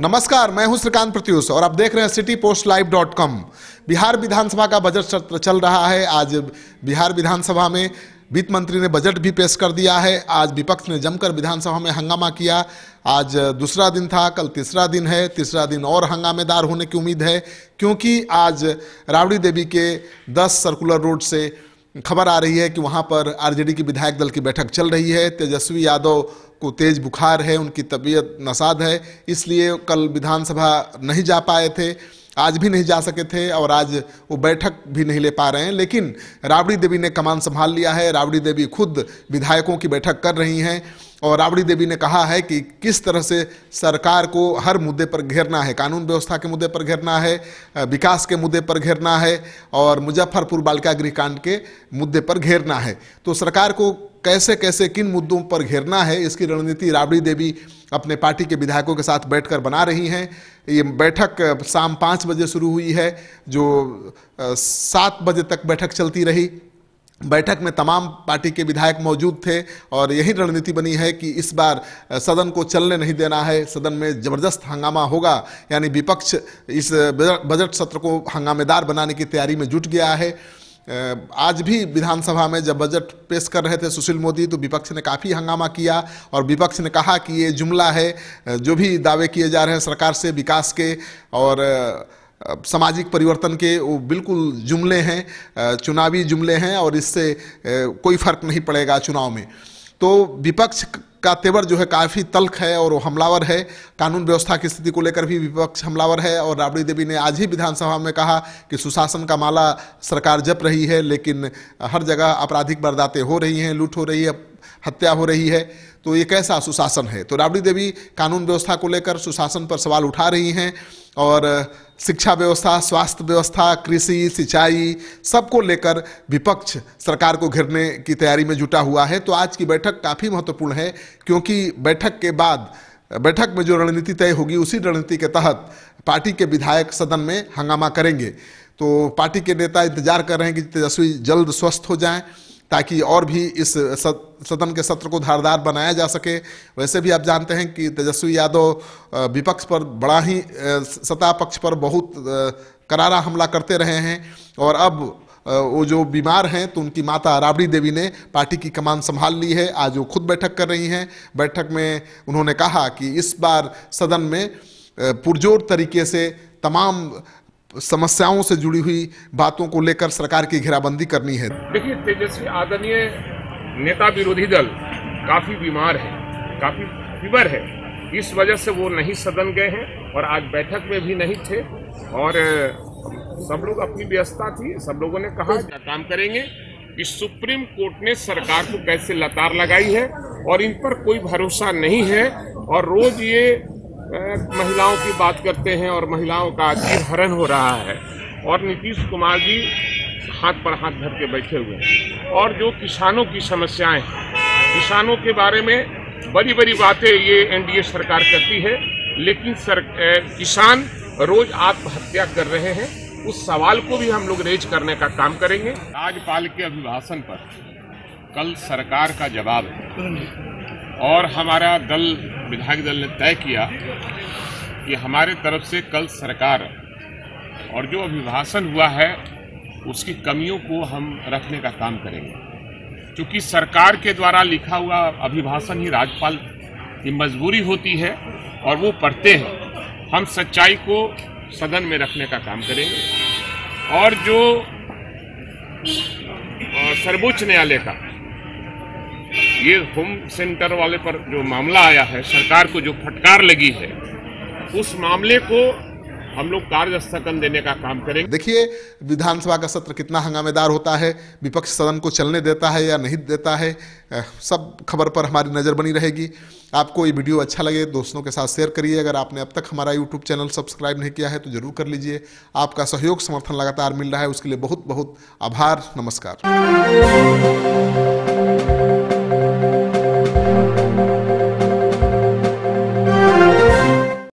नमस्कार, मैं हूं श्रीकांत प्रत्युष और आप देख रहे हैं city post live .com। Bihar विधानसभा का बजट सत्र चल रहा है। आज बिहार विधानसभा में वित्त मंत्री ने बजट भी पेश कर दिया है। आज विपक्ष ने जमकर विधानसभा में हंगामा किया। आज दूसरा दिन था, कल तीसरा दिन है। तीसरा दिन और हंगामेदार होने की उम्मीद है, क्योंकि आज राबड़ी देवी के 10 सर्कुलर रोड से खबर आ रही है कि वहाँ पर आरजेडी की विधायक दल की बैठक चल रही है। तेजस्वी यादव को तेज बुखार है, उनकी तबीयत नासाज है, इसलिए कल विधानसभा नहीं जा पाए थे, आज भी नहीं जा सके थे और आज वो बैठक भी नहीं ले पा रहे हैं। लेकिन राबड़ी देवी ने कमान संभाल लिया है। राबड़ी देवी खुद विधायकों की बैठक कर रही हैं और राबड़ी देवी ने कहा है कि किस तरह से सरकार को हर मुद्दे पर घेरना है। कानून व्यवस्था के मुद्दे पर घेरना है, विकास के मुद्दे पर घेरना है और मुजफ्फरपुर बालिका गृह कांड के मुद्दे पर घेरना है। तो सरकार को कैसे कैसे किन मुद्दों पर घेरना है, इसकी रणनीति राबड़ी देवी अपने पार्टी के विधायकों के साथ बैठकर बना रही हैं। ये बैठक शाम 5 बजे शुरू हुई है, जो 7 बजे तक बैठक चलती रही। बैठक में तमाम पार्टी के विधायक मौजूद थे और यही रणनीति बनी है कि इस बार सदन को चलने नहीं देना है। सदन में ज़बरदस्त हंगामा होगा, यानी विपक्ष इस बजट सत्र को हंगामेदार बनाने की तैयारी में जुट गया है। आज भी विधानसभा में जब बजट पेश कर रहे थे सुशील मोदी, तो विपक्ष ने काफ़ी हंगामा किया और विपक्ष ने कहा कि ये जुमला है, जो भी दावे किए जा रहे हैं सरकार से विकास के और सामाजिक परिवर्तन के, वो बिल्कुल जुमले हैं, चुनावी जुमले हैं और इससे कोई फर्क नहीं पड़ेगा चुनाव में। तो विपक्ष का तेवर जो है काफ़ी तल्ख है और वो हमलावर है। कानून व्यवस्था की स्थिति को लेकर भी विपक्ष हमलावर है और राबड़ी देवी ने आज ही विधानसभा में कहा कि सुशासन का माला सरकार जप रही है, लेकिन हर जगह आपराधिक वारदातें हो रही हैं, लूट हो रही है, हत्या हो रही है, तो ये कैसा सुशासन है। तो राबड़ी देवी कानून व्यवस्था को लेकर सुशासन पर सवाल उठा रही हैं और शिक्षा व्यवस्था, स्वास्थ्य व्यवस्था, कृषि, सिंचाई, सबको लेकर विपक्ष सरकार को घेरने की तैयारी में जुटा हुआ है। तो आज की बैठक काफ़ी महत्वपूर्ण है, क्योंकि बैठक के बाद, बैठक में जो रणनीति तय होगी उसी रणनीति के तहत पार्टी के विधायक सदन में हंगामा करेंगे। तो पार्टी के नेता इंतजार कर रहे हैं कि तेजस्वी जल्द स्वस्थ हो जाएं, ताकि और भी इस सदन के सत्र को धारदार बनाया जा सके। वैसे भी आप जानते हैं कि तेजस्वी यादव विपक्ष पर बड़ा ही, सत्ता पक्ष पर बहुत करारा हमला करते रहे हैं और अब वो जो बीमार हैं, तो उनकी माता राबड़ी देवी ने पार्टी की कमान संभाल ली है। आज वो खुद बैठक कर रही हैं। बैठक में उन्होंने कहा कि इस बार सदन में पुरजोर तरीके से तमाम समस्याओं से जुड़ी हुई बातों को लेकर सरकार की घेराबंदी करनी है। देखिए, तेजस्वी आदरणीय नेता विरोधी दल काफी बीमार है, काफी फीवर है, इस वजह से वो नहीं सदन गए हैं और आज बैठक में भी नहीं थे और सब लोग अपनी व्यस्तता थी। सब लोगों ने कहा क्या काम करेंगे कि सुप्रीम कोर्ट ने सरकार को कैसे लताड़ लगाई है और इन पर कोई भरोसा नहीं है और रोज ये महिलाओं की बात करते हैं और महिलाओं का आखिर हरण हो रहा है और नीतीश कुमार जी हाथ पर हाथ धर के बैठे हुए हैं। और जो किसानों की समस्याएं हैं, किसानों के बारे में बड़ी बड़ी बातें ये एनडीए सरकार करती है, लेकिन किसान रोज आत्महत्या कर रहे हैं, उस सवाल को भी हम लोग रेज करने का काम करेंगे। राज्यपाल के अभिभाषण पर कल सरकार का जवाब है और हमारा दल, विधायक दल ने तय किया कि हमारे तरफ से कल सरकार और जो अभिभाषण हुआ है उसकी कमियों को हम रखने का काम करेंगे, क्योंकि सरकार के द्वारा लिखा हुआ अभिभाषण ही राज्यपाल की मजबूरी होती है और वो पढ़ते हैं। हम सच्चाई को सदन में रखने का काम करेंगे और जो सर्वोच्च न्यायालय का ये होम सेंटर वाले पर जो मामला आया है, सरकार को जो फटकार लगी है, उस मामले को हम लोग कार्य स्थगन देने का काम करेंगे। देखिए, विधानसभा का सत्र कितना हंगामेदार होता है, विपक्ष सदन को चलने देता है या नहीं देता है, सब खबर पर हमारी नज़र बनी रहेगी। आपको ये वीडियो अच्छा लगे दोस्तों के साथ शेयर करिए। अगर आपने अब तक हमारा यूट्यूब चैनल सब्सक्राइब नहीं किया है तो जरूर कर लीजिए। आपका सहयोग, समर्थन लगातार मिल रहा है, उसके लिए बहुत बहुत आभार। नमस्कार।